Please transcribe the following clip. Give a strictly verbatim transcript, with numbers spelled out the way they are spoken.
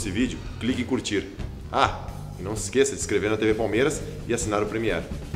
desse vídeo, clique em curtir. Ah, e não se esqueça de se inscrever na T V Palmeiras e assinar o Premiere.